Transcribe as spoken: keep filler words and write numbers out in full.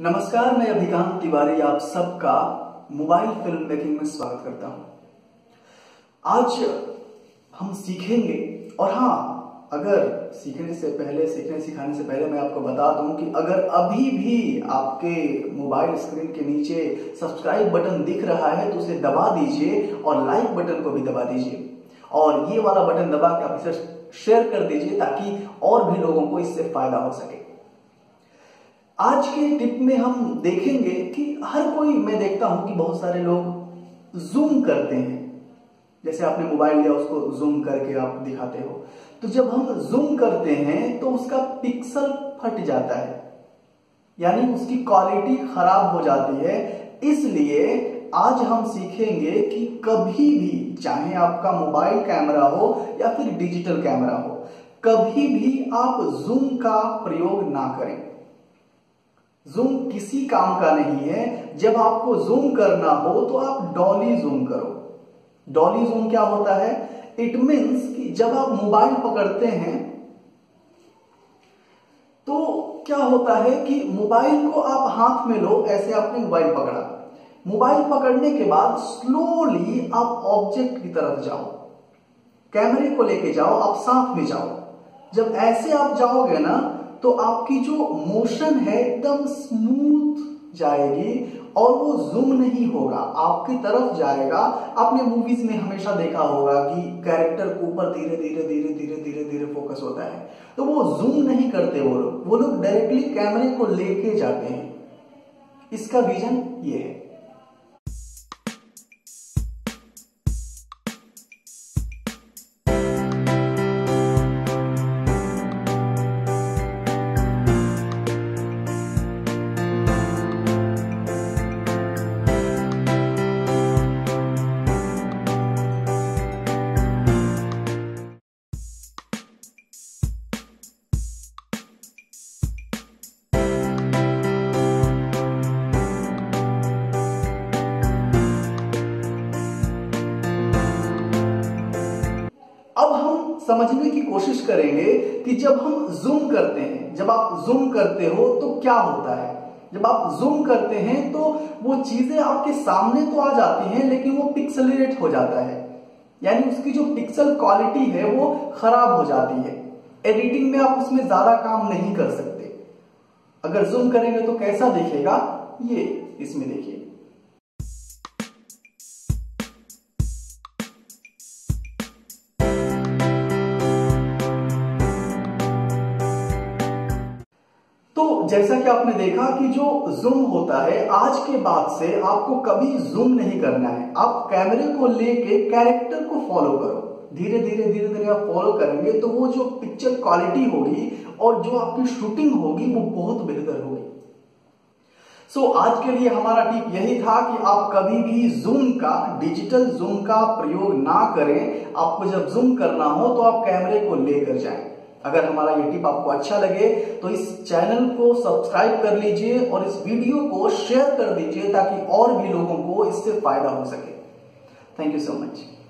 नमस्कार, मैं अभिकांत तिवारी आप सबका मोबाइल फिल्म मेकिंग में स्वागत करता हूं। आज हम सीखेंगे, और हाँ, अगर सीखने से पहले सीखने सिखाने से पहले मैं आपको बता दूं कि अगर अभी भी आपके मोबाइल स्क्रीन के नीचे सब्सक्राइब बटन दिख रहा है तो उसे दबा दीजिए और लाइक बटन को भी दबा दीजिए और ये वाला बटन दबा के आप इसे शेयर कर दीजिए ताकि और भी लोगों को इससे फायदा हो सके। आज के टिप में हम देखेंगे कि हर कोई, मैं देखता हूं कि बहुत सारे लोग जूम करते हैं। जैसे आपने मोबाइल लिया, उसको जूम करके आप दिखाते हो, तो जब हम जूम करते हैं तो उसका पिक्सल फट जाता है, यानी उसकी क्वालिटी खराब हो जाती है। इसलिए आज हम सीखेंगे कि कभी भी, चाहे आपका मोबाइल कैमरा हो या फिर डिजिटल कैमरा हो, कभी भी आप जूम का प्रयोग ना करें। जूम किसी काम का नहीं है। जब आपको जूम करना हो तो आप डॉली जूम करो। डॉली जूम क्या होता है? इट मीन्स कि जब आप मोबाइल पकड़ते हैं तो क्या होता है कि मोबाइल को आप हाथ में लो, ऐसे आपने मोबाइल पकड़ा। मोबाइल पकड़ने के बाद स्लोली आप ऑब्जेक्ट की तरफ जाओ, कैमरे को लेके जाओ, आप साथ में जाओ। जब ऐसे आप जाओगे ना तो आपकी जो मोशन है एकदम स्मूथ जाएगी और वो जूम नहीं होगा, आपकी तरफ जाएगा। आपने मूवीज में हमेशा देखा होगा कि कैरेक्टर ऊपर धीरे धीरे धीरे धीरे धीरे धीरे फोकस होता है, तो वो जूम नहीं करते वो लोग। वो लोग डायरेक्टली कैमरे को लेके जाते हैं। इसका रीजन ये है। समझने की कोशिश करेंगे कि जब हम जूम करते हैं, जब आप जूम करते हो तो क्या होता है। जब आप जूम करते हैं तो वो चीजें आपके सामने तो आ जाती हैं, लेकिन वो पिक्सेलेट हो जाता है, यानी उसकी जो पिक्सल क्वालिटी है वो खराब हो जाती है। एडिटिंग में आप उसमें ज्यादा काम नहीं कर सकते। अगर जूम करेंगे तो कैसा दिखेगा, ये इसमें देखिए। जैसा कि आपने देखा कि जो जूम होता है, आज के बाद से आपको कभी जूम नहीं करना है। आप कैमरे को लेके कैरेक्टर को फॉलो करो, धीरे धीरे धीरे धीरे आप फॉलो करेंगे तो वो जो पिक्चर क्वालिटी होगी और जो आपकी शूटिंग होगी वो बहुत बेहतर होगी। सो so, आज के लिए हमारा टिप यही था कि आप कभी भी जूम का, डिजिटल जूम का प्रयोग ना करें। आपको जब जूम करना हो तो आप कैमरे को लेकर जाएं। अगर हमारा ये टिप आपको अच्छा लगे तो इस चैनल को सब्सक्राइब कर लीजिए और इस वीडियो को शेयर कर दीजिए ताकि और भी लोगों को इससे फायदा हो सके। Thank you so much.